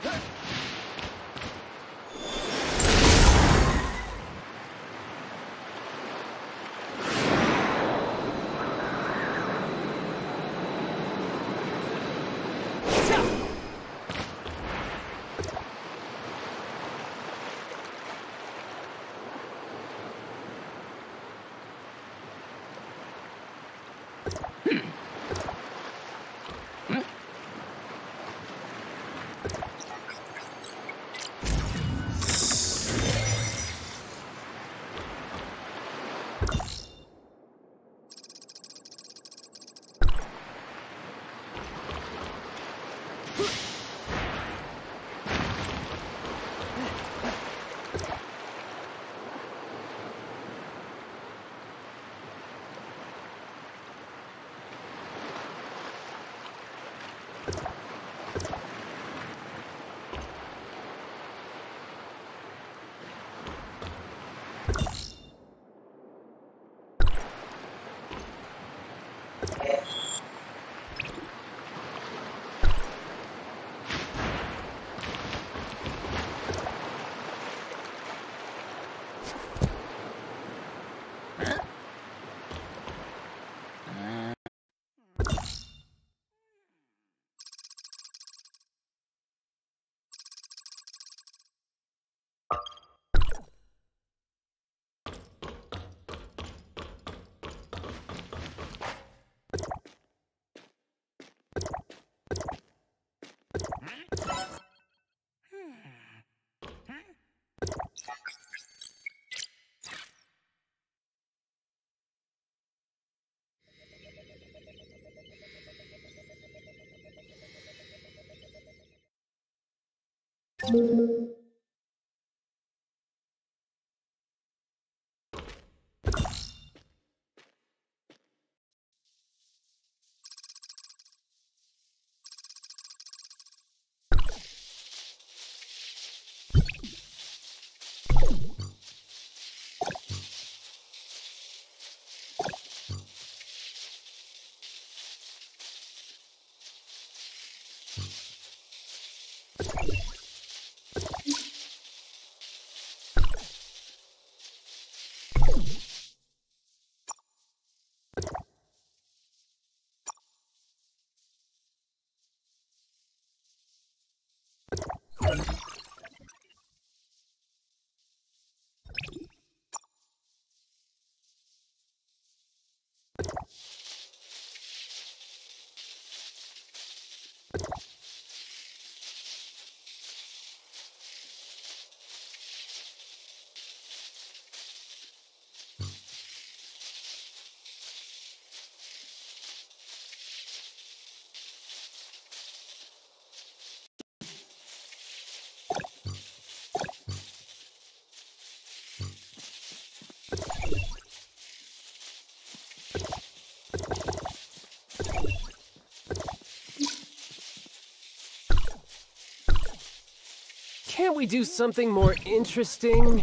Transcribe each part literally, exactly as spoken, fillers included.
Thank Can't we do something more interesting?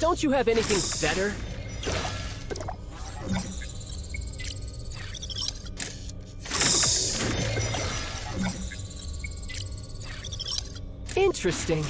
Don't you have anything better? Interesting.